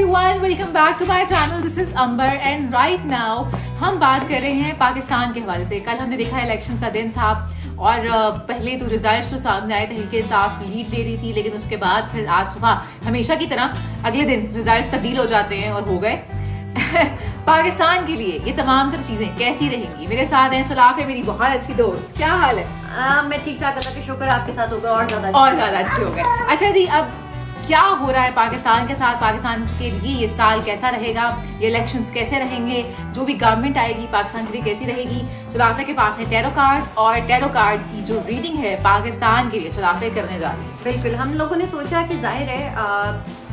everyone, welcome back to my channel. This is Amber and right now हम बात कर रहे हैं पाकिस्तान के हवाले से। कल हमने देखा इलेक्शन का दिन था और पहले तो रिजल्ट जो सामने आए थे हल्के इंसाफ लीड ले रही थी, लेकिन उसके बाद फिर आज सुबह हमेशा की तरह अगले दिन रिजल्ट तब्दील हो जाते हैं और हो गए। पाकिस्तान के लिए ये तमाम तरह चीजें कैसी रहेंगी? मेरे साथ हैं सुलाफे, मेरी बहुत अच्छी दोस्त। क्या हाल है? मैं ठीक ठाक, अल्लाह के शुक्र। आपके साथ होकर और ज्यादा अच्छी हो गए। अच्छा जी, अब क्या हो रहा है पाकिस्तान के साथ? पाकिस्तान के लिए ये साल कैसा रहेगा? ये इलेक्शंस कैसे रहेंगे? जो भी गवर्नमेंट आएगी पाकिस्तान के लिए कैसी रहेगी? सुलाफे के पास है टैरो कार्ड्स और टैरो कार्ड की जो रीडिंग है पाकिस्तान के लिए सुलाफे करने जा रहे हैं। बिल्कुल, हम लोगों ने सोचा कि जाहिर है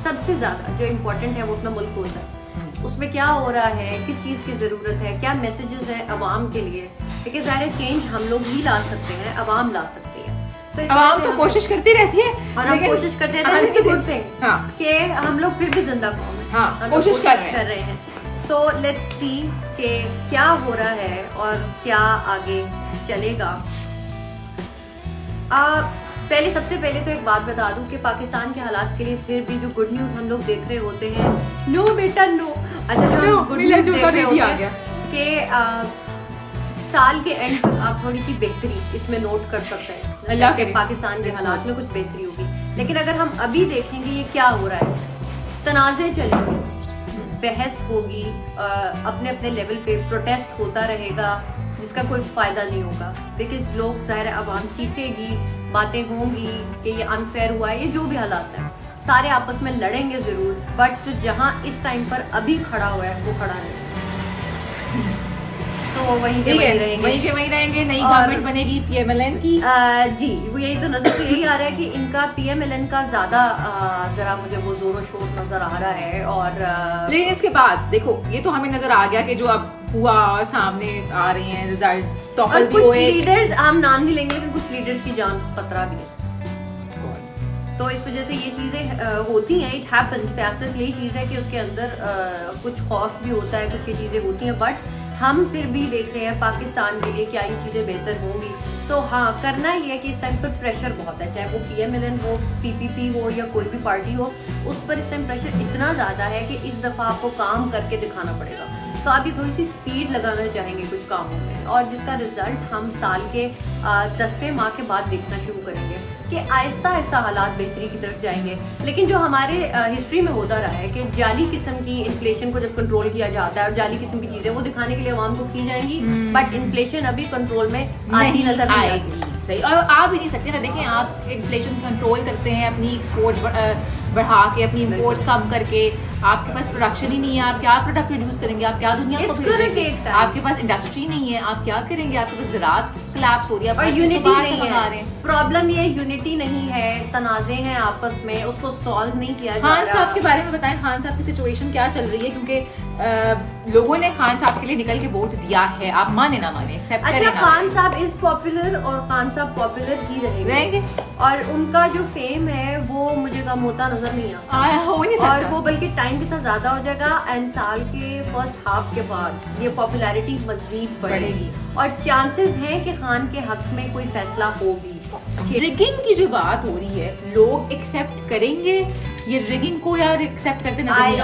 सबसे ज्यादा जो इम्पोर्टेंट है वो अपना मुल्क होता है, उसमें क्या हो रहा है, किस चीज़ की ज़रूरत है, क्या मैसेजेस है आवाम के लिए, क्योंकि ज़ाहिर चेंज हम लोग ही ला सकते हैं, आवाम ला सकती है। तो आवाम तो कोशिश करती रहती है और हम कोशिश करते रहते हैं कि हम लोग फिर भी जिंदा कौम है, हम कोशिश कर रहे हैं। सो लेट्स सी कि क्या हो रहा है और क्या आगे चलेगा। पहले सबसे पहले तो एक बात बता दूं कि पाकिस्तान के हालात के लिए फिर भी जो गुड न्यूज़ हम लोग देख रहे होते हैं, नो बेटा नो, अच्छा जो गुड न्यूज़ देख रहे होते हैं कि साल के एंड तक आप थोड़ी सी बेहतरी इसमें नोट कर सकते हैं। अल्लाह के पाकिस्तान के हालात में कुछ बेहतरी होगी, लेकिन अगर हम अभी देखेंगे ये क्या हो रहा है, तनाज़े चलेंगे, बहस होगी, अपने अपने लेवल पे प्रोटेस्ट होता रहेगा, जिसका कोई फ़ायदा नहीं होगा। बिकॉज लोग ज़ाहिर आवाम चीखेगी, बातें होंगी कि ये अनफेयर हुआ है, ये जो भी हालात है, सारे आपस में लड़ेंगे ज़रूर, बट जो जहाँ इस टाइम पर अभी खड़ा हुआ है वो खड़ा है, तो वहीं के वहीं रहेंगे। नई गवर्नमेंट बनेगी PML-N की, जी वो यही तो नज़र यही आ रहा है कि इनका PML-N का ज़्यादा ज़रा मुझे वो ज़ोर शोर नज़र आ रहा है। और लेकिन इसके बाद देखो, ये तो हमें नज़र आ गया कि जो अब हुआ और सामने आ रही हैं रिजल्ट्स, टॉपर भी हुए लीडर्स, हम नाम नहीं लेंगे लेकिन कुछ लीडर्स की जान को खतरा भी है, तो इस वजह से ये चीज़ें होती हैं। इट हैपन्स, सियासत यही चीज़ है कि उसके अंदर कुछ खौफ भी होता है, कुछ ये चीज़ें होती हैं, बट हम फिर भी देख रहे हैं पाकिस्तान के लिए क्या ये चीज़ें बेहतर होंगी। सो हाँ, करना ये है कि इस टाइम पर प्रेशर बहुत है, चाहे वो PML-N हो, PPP हो या कोई भी पार्टी हो, उस पर इस टाइम प्रेशर इतना ज़्यादा है कि इस दफ़ा आपको काम करके दिखाना पड़ेगा। तो आप ये थोड़ी सी स्पीड लगाना चाहेंगे कुछ कामों में, और जिसका रिजल्ट हम साल के 10वें माह के बाद देखना शुरू करेंगे कि आहिस्ता आहिस्ता हालात बेहतरी की तरफ जाएंगे। लेकिन जो हमारे हिस्ट्री में होता रहा है कि जाली किस्म की इन्फ्लेशन को जब कंट्रोल किया जाता है और जाली किस्म की चीज़ें वो दिखाने के लिए आवाम को की जाएंगी, बट इन्फ्लेशन अभी कंट्रोल में आती नजर आएगी। सही, और आप ही नहीं सकते ना, देखें आप इन्फ्लेशन कंट्रोल करते हैं अपनी एक्सपोर्ट बढ़ा के, अपनी इम्पोर्ट्स कम करके, आपके पास प्रोडक्शन ही नहीं है, आप क्या प्रोडक्ट प्रोड्यूस करेंगे, आप क्या दुनिया को भेजेंगे, आपके पास इंडस्ट्री नहीं है, आप क्या करेंगे, आपके पास ज़राअत कोलैप्स हो रही है, और यूनिटी नहीं है। प्रॉब्लम ये यूनिटी नहीं है, तनाज़े हैं आपस में, उसको सॉल्व नहीं किया जा रहा। खान साहब के बारे में बताएं, खान साहब की सिचुएशन क्या चल रही है, क्योंकि लोगों ने खान साहब के लिए निकल के वोट दिया है, आप माने ना माने एक्सेप्ट करें। अच्छा, खान साहब इज पॉपुलर और खान साहब पॉपुलर ही रहेंगे और उनका जो फेम है वो मुझे कम होता नजर नहीं आता, और वो बल्कि टाइम के साथ ज्यादा हो जाएगा, एंड साल के फर्स्ट हाफ के बाद ये पॉपुलैरिटी मजीद बढ़ेगी और चांसेस हैं कि खान के हक में कोई फैसला हो भी। रिगिंग की जो बात हो रही है, लोग एक्सेप्ट करेंगे ये रिगिंग को, यार एक्सेप्ट करते नजर नहीं आ रहे। ये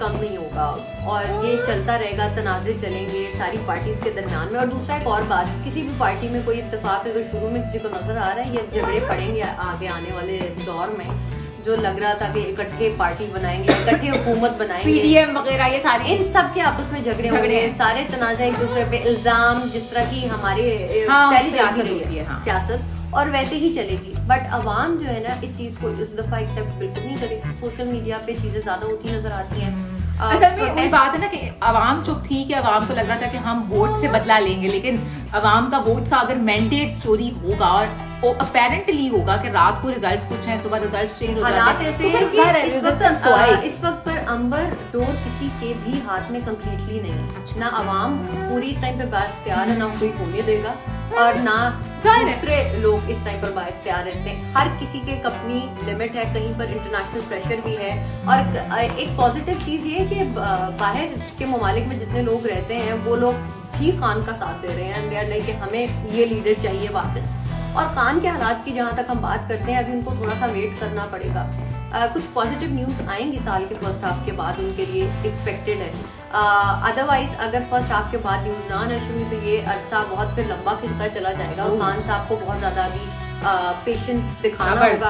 कम नहीं होगा और ये चलता रहेगा, तनाज़े चलेंगे सारी पार्टीज के दरमियान में। और दूसरा एक और बात, किसी भी पार्टी में कोई इत्तेफाक अगर शुरू में किसी को नजर आ रहा है, ये झगड़े पड़ेंगे आगे आने वाले दौर में। जो लग रहा था कि इकट्ठे पार्टी बनाएंगे, इकट्ठे हुकूमत बनाएंगे, PDM वगैरह, ये सारे इन सब के आपस में झगड़े, सारे तनाज़े एक दूसरे पे, इल्जाम जिस तरह की हमारे सियासत और वैसे ही चलेगी। बट आवाम जो है ना इस चीज़ को इस दफ़ा एक्सेप्ट बिल्कुल नहीं करेगी। सोशल मीडिया पे चीज़ें ज़्यादा होती नजर आती हैं। असल में वही बात है ना कि आवाम चुप थी, कि आवाम को लग रहा था कि हम वोट से बदला लेंगे, लेकिन आवाम का वोट का अगर मैंडेट चोरी होगा और अपेरेंटली होगा कि रात को रिजल्ट्स कुछ हैं, सुबह रिजल्ट्स चेंज हो जाते हैं, तो इस वक्त पर अंबर डोर किसी के भी हाथ में कम्प्लीटली नहीं, ना आवाम पूरी टाइम पे बात तैयार है, ना कोई होने देगा और ना दूसरे लोग इस टाइम पर बात तैयार रहते हैं। हर किसी के अपनी लिमिट है, कहीं पर इंटरनेशनल प्रेशर भी है। और एक पॉजिटिव चीज़ ये है कि बाहर के ममालिक में जितने लोग रहते हैं वो लोग ही खान का साथ दे रहे हैं, दे आर लाइक कि हमें ये लीडर चाहिए वापस। और खान के हालात की जहाँ तक हम बात करते हैं, अभी उनको थोड़ा सा वेट करना पड़ेगा कुछ पॉजिटिव न्यूज़ आएंगी साल के फर्स्ट हाफ के बाद, उनके लिए एक्सपेक्टेड है। अदरवाइज अगर फर्स्ट हाफ के बाद न्यूज़ ना आना शुरू हुई तो ये अरसा बहुत फिर लंबा खिंचता चला जाएगा और खान साहब को बहुत ज़्यादा भी पेशेंस दिखाना होगा।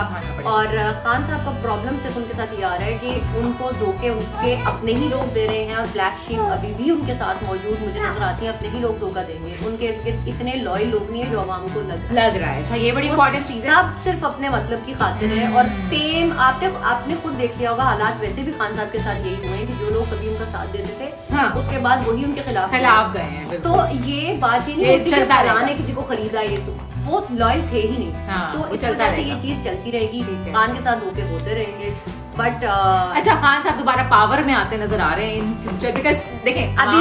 और खान साहब का प्रॉब्लम सिर्फ उनके साथ ये आ रहा है कि उनको धोखे उनके अपने ही लोग दे रहे हैं और ब्लैक शीप अभी भी उनके साथ मौजूद मुझे नजर आती है, अपने ही लोग धोखा देंगे। उनके इतने लॉयल लोग नहीं है जो आवाम को लग रहा है। अच्छा, ये बड़ी इंपॉर्टेंट चीज है, आप सिर्फ अपने मतलब की खातिर है। और सेम आपने खुद देख लिया होगा, हालात वैसे भी खान साहब के साथ यही हुए हैं कि जो लोग कभी उनका साथ देते थे उसके बाद वही उनके खिलाफ गए हैं। तो ये बात ही नहीं किसी को खरीदा, ये वो लॉयल थे ही नहीं। हाँ, तो इस वजह से ये चीज चलती रहेगी, खान के साथ धोखे होते रहेंगे। बट अच्छा, खान साहब दोबारा पावर में आते नजर आ रहे हैं इन फ्यूचर, बिकॉज देखें अभी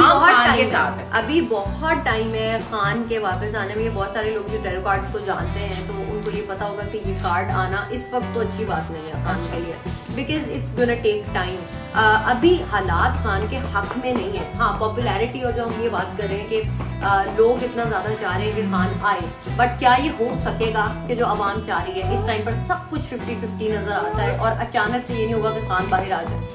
बहुत टाइम है खान के वापस आने में। बहुत सारे लोग जो टैरो कार्ड्स को जानते हैं तो उनको ये पता होगा कि ये कार्ड आना इस वक्त तो अच्छी बात नहीं है खान के लिए, because it's gonna take time. अभी हालात खान के हक में नहीं है। हाँ, पॉपुलैरिटी और जो हम ये बात कर रहे हैं कि लोग इतना ज़्यादा चाह रहे हैं कि खान आए, बट क्या ये हो सकेगा कि जो आवाम चाह रही है? इस टाइम पर सब कुछ 50-50 नज़र आता है और अचानक से ये नहीं होगा कि खान बाहर आ जाए,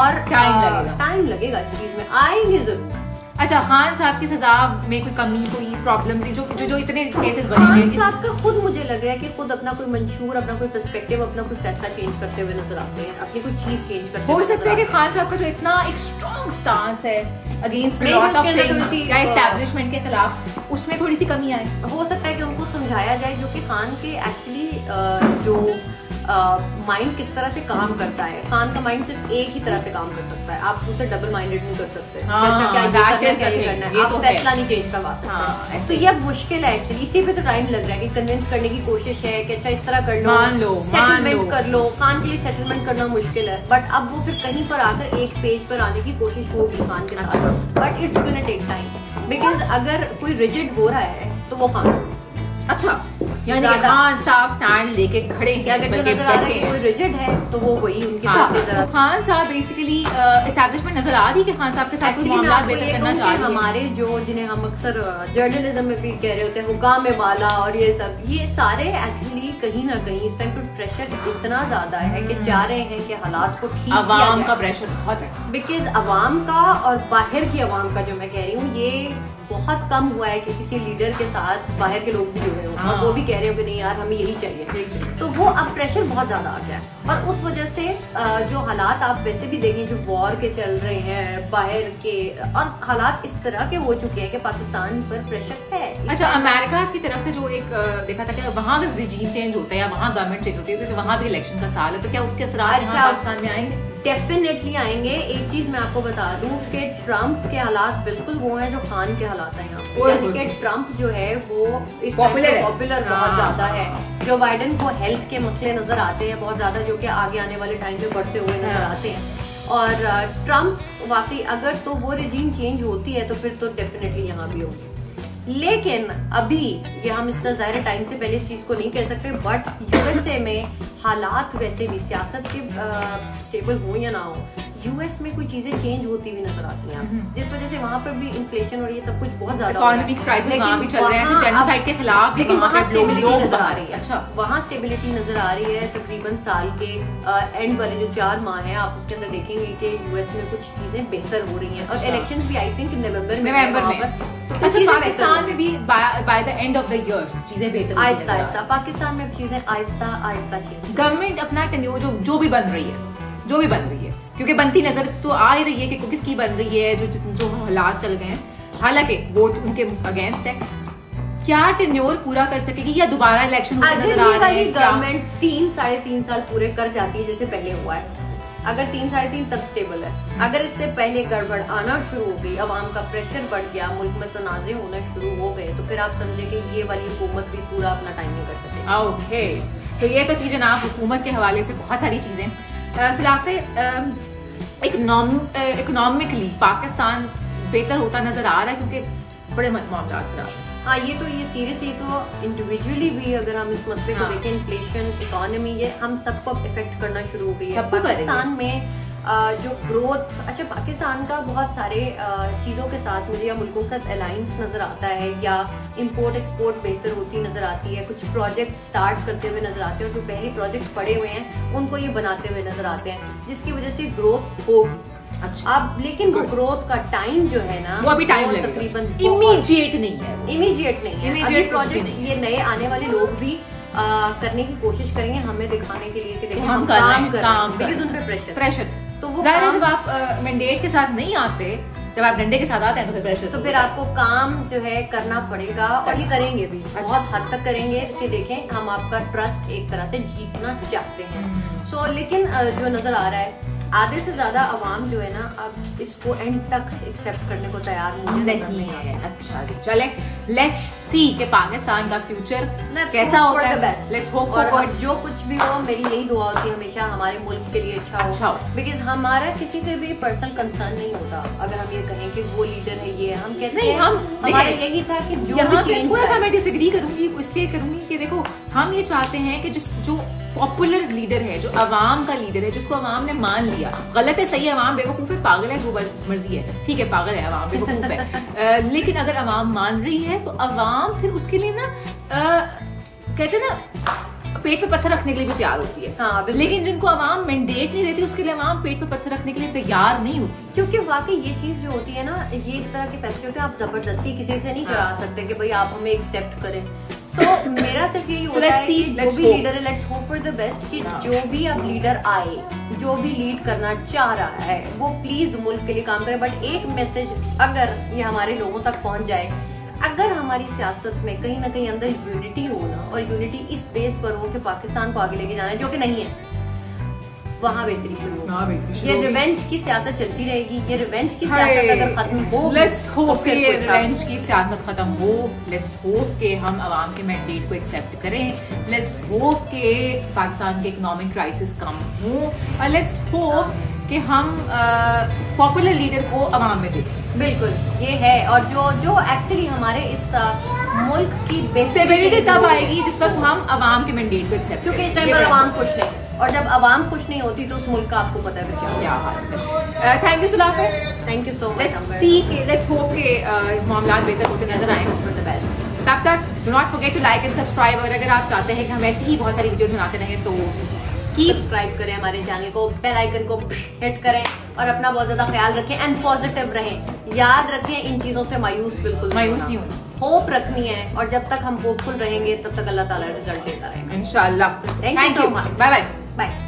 और टाइम लगेगा इस चीज़ में, आएंगे जरूर। अच्छा, खान साहब की सजा में कोई कमी, कोई प्रॉब्लम्स जो, जो जो इतने केसेस बने हैं, खान साहब का खुद मुझे लग रहा है कि खुद अपना कोई मंशूर, अपना कोई पर्सपेक्टिव, अपना कोई फैसला चेंज करते हुए नजर आते हैं, अपनी कोई चीज चेंज करते हुए। हो सकता है कि खान साहब का जो इतना एक स्ट्रांग स्टांस है अगेंस्ट एस्टैब्लिशमेंट के खिलाफ, उसमें थोड़ी सी कमी आए। हो सकता है कि उनको समझाया जाए, जो कि खान के एक्चुअली जो माइंड किस तरह से काम करता है, खान का माइंड सिर्फ एक ही तरह से काम कर सकता है, आप उसे डबल माइंडेड नहीं कर सकते। फैसला नहीं चेंज करवा सकते, तो ये मुश्किल है एक्चुअली। इसी पे तो टाइम लग रहा है कि कन्विंस करने की कोशिश है कि अच्छा इस तरह कर लो, सेटलमेंट कर लो। खान के लिए सेटलमेंट करना मुश्किल है, बट अब वो फिर कहीं पर आकर एक पेज पर आने की कोशिश होगी खान के साथ, but it's gonna take time, because अगर कोई रिजिड हो रहा है तो वो खान। अच्छा, यानी खान साहब स्टैंड लेके खड़े हैं, नजर आ रहे हैं। कोई रिजिड है तो वो वही उनकी तरह। खान साहब बेसिकली एस्टैब्लिशमेंट नजर आ रही है कि खान साहब के साथ कोई मामला बेहतर करना चाह रहे हैं। हमारे जो जिन्हें हम अक्सर जर्नलिज्म में भी कह रहे होते हैं हुकाम वाला और ये सब, ये सारे एक्चुअली कहीं ना कहीं इस टाइम पर प्रेशर इतना ज्यादा है कि चाह रहे हैं कि हालात को ठीक, आवाम का प्रेशर बहुत है, बिकॉज आवाम का और बाहर की आवाम का जो मैं कह रही हूँ ये बहुत कम हुआ है कि किसी लीडर के साथ बाहर के लोग भी जुड़े हो। हाँ, वो भी कह रहे हो कि नहीं यार हमें यही चाहिए, तो वो अब प्रेशर बहुत ज़्यादा आ गया है। और उस वजह से जो हालात आप वैसे भी देखें जो वॉर के चल रहे हैं बाहर के, और हालात इस तरह के हो चुके हैं कि पाकिस्तान पर प्रेशर है। अच्छा, अमेरिका की तरफ से जो एक देखा था कि वहाँ अगर रिजीम चेंज होता है या वहाँ गवर्नमेंट चेंज होती है तो वहाँ भी इलेक्शन का साल है, तो क्या उसके असरार पाकिस्तान में आएंगे? डेफिनेटली आएंगे। एक चीज मैं आपको बता दूं कि ट्रम्प के हालात बिल्कुल वो हैं जो खान के हालात हैं यहाँ पे, यानी कि ट्रम्प जो है वो इस पॉपुलर बहुत ज्यादा है। जो बाइडन को हेल्थ के मसले नजर आते हैं बहुत ज्यादा, जो कि आगे आने वाले टाइम में बढ़ते हुए नजर आते हैं। और ट्रम्प वाकई अगर तो वो रिजीम चेंज होती है तो फिर तो डेफिनेटली यहाँ भी होगी, लेकिन अभी ये हम इसका ज़ाहिर टाइम से पहले इस चीज़ को नहीं कह सकते। बट यूएसए में हालात वैसे भी सियासत के स्टेबल हो या ना हो, यूएस में कोई चीज़ें चेंज होती हुई नजर आती हैं, जिस वजह से वहाँ पर भी इन्फ्लेशन और ये सब कुछ बहुत ज़्यादा इकोनॉमिक क्राइसिस वहाँ भी चल रहे हैं जेनोसाइड के खिलाफ, लेकिन वहाँ स्टेबिलिटी नजर आ रही है। अच्छा, वहाँ स्टेबिलिटी नजर आ रही है तकरीबन साल के एंड वाले जो 4 माह हैं आप उसके अंदर देखेंगे कि यूएस में कुछ चीज़ें बेहतर हो रही हैं। और इलेक्शन भी आई थिंक नवंबर में। अच्छा, पाकिस्तान में भी by the end of the year चीजें बेहतर, आहिस्ता आहिस्ता पाकिस्तान में चीजें आहिस्ता आहिस्ता चेंज। गवर्नमेंट अपना टेन्योर जो भी बन रही है क्योंकि बनती नजर तो आ ही रही है कि किसकी बन रही है, जो हालात चल गए हैं, हालांकि वोट उनके अगेंस्ट है, क्या टेन्योर पूरा कर सकेगी या दोबारा इलेक्शन नजर आ रहा है? गवर्नमेंट 3-3.5 साल पूरे कर जाती है जैसे पहले हुआ है, अगर 3-3.5 तक स्टेबल है। अगर इससे पहले गड़बड़ आना शुरू हो गई, आवाम का प्रेशर बढ़ गया, मुल्क में तनाज़े होना शुरू हो गए, तो फिर आप समझे कि ये वाली हुकूमत भी पूरा अपना टाइम नहीं कर सकती। ओके, सो ये तो थी जनाब हुकूमत के हवाले से बहुत सारी चीज़ें। सुलाफे, इकनॉमिकली पाकिस्तान बेहतर होता नजर आ रहा है क्योंकि बड़े मामला खराब है। हाँ, ये तो ये सीरियसली तो इंडिविजुअली भी अगर हम इस मसले को देखें, इन्फ्लेशन, इकोनॉमी, ये हम सबको इफेक्ट करना शुरू हो गई है। पाकिस्तान में जो ग्रोथ, अच्छा पाकिस्तान का बहुत सारे चीज़ों के साथ मुझे या मुल्कों का अलाइंस नज़र आता है, या इंपोर्ट एक्सपोर्ट बेहतर होती नज़र आती है, कुछ प्रोजेक्ट स्टार्ट करते हुए नज़र आते हैं और जो पहले प्रोजेक्ट पड़े हुए हैं उनको ये बनाते हुए नज़र आते हैं, जिसकी वजह से ग्रोथ होगी। अच्छा आप लेकिन वो ग्रोथ का टाइम जो है ना, वो अभी टाइम लगेगा, तकरीबन इमीडिएट नहीं है, इमीडिएट प्रोजेक्ट ये नए आने वाले लोग भी करने की कोशिश करेंगे, हमें दिखाने के लिए कि देखिए हम काम कर रहे हैं, बिकॉज़ उन पे प्रेशर। तो वो जाहिर है जब आप मैंडेट के साथ नहीं आते, जब आप डंडे के साथ आते हैं तो फिर प्रेशर, तो फिर आपको काम जो है करना पड़ेगा और ये करेंगे भी, बहुत हद तक करेंगे कि देखें हम आपका ट्रस्ट एक तरह से जीतना चाहते हैं। सो लेकिन जो नजर आ रहा है आधे से ज्यादा आवाम जो है ना अब इसको एंड तक एक्सेप्ट करने को तैयार नहीं है। अच्छा चले, लेट्स सी कि पाकिस्तान का फ्यूचर कैसा होता है, लेट्स होप फॉर, जो कुछ भी हो मेरी यही दुआ होती है हमेशा हमारे मुल्क के लिए अच्छा हो, बिकॉज हमारा किसी से भी पर्सनल कंसर्न नहीं होता। अगर हम ये कहें कि वो लीडर है ये है, हम कहते हैं हमारा यही था कि जो थोड़ा सा मैं डिसएग्री करूंगी, इसलिए करूंगी कि देखो हम ये चाहते हैं कि जो पॉपुलर लीडर है, जो आवाम का लीडर है, जिसको आवाम ने मान लिया, गलत है सही है, आवाम बेवकूफ है पागल है जो मर्जी है, ठीक है पागल है आवाम बेवकूफ है, लेकिन अगर आवाम मान रही है तो आवाम फिर उसके लिए ना कहते हैं ना पेट पे पत्थर रखने के लिए भी तैयार होती है। हाँ, लेकिन जिनको आवाम मैंडेट नहीं देती उसके लिए आवाम पेट पे पत्थर रखने के लिए तैयार नहीं होती, क्योंकि वाकई ये चीज जो होती है ना, ये इस तरह के फैसले होते हैं आप जबरदस्ती किसी से नहीं करा सकते कि भाई आप हमें एक्सेप्ट करें। तो मेरा सिर्फ यही होता है कि जो भी लीडर है let's hope for the best, कि जो भी अब लीडर आए, जो भी लीड करना चाह रहा है वो प्लीज मुल्क के लिए काम करे, बट एक मैसेज अगर ये हमारे लोगों तक पहुंच जाए, अगर हमारी सियासत में कहीं ना कहीं अंदर यूनिटी हो ना, और यूनिटी इस बेस पर हो कि पाकिस्तान को आगे लेके जाना है जो कि नहीं है, वहाँ बेहतरी शुरू, ये रिवेंज की सियासत चलती रहेगी, ये रिवेंज की सियासत अगर खत्म हो, लेट्स होप कि ये रिवेंज की सियासत खत्म हो, लेट्स होप कि हम आवाम के मैंडेट को एक्सेप्ट करें, लेट्स होप कि पाकिस्तान के इकोनॉमिक क्राइसिस कम हो, और लेट्स होप कि हम पॉपुलर लीडर को आवाम में दें। बिल्कुल ये है, और जो एक्चुअली हमारे इस मुल्क की बेस्टेबिलिटी तब आएगी जिस वक्त हम आवाम के मैंडेट को एक्सेप्ट, क्योंकि इस टाइम पर आवाम खुश नहीं, और जब आवाम खुश नहीं होती तो उस मुल्क का आपको पता है क्या हाल है। Thank you Sulafe, thank you so much. Let's hope के मामला बेहतर होते नजर आए, फॉर द बेस्ट। तब तक do not forget to like and subscribe, और अगर आप चाहते हैं कि हम ऐसी ही बहुत सारी वीडियोस बनाते रहें तो कीप सब्सक्राइब करें हमारे चैनल को, बेल आइकन को हिट करें, और अपना बहुत ज्यादा ख्याल रखें एंड पॉजिटिव रहें। याद रखें इन चीज़ों से मायूस नहीं होना, होप रखनी है, और जब तक हम होपफुल रहेंगे तब तक अल्लाह ताला रिजल्ट देता रहेगा इंशाल्लाह। Thank you so much, bye bye bye.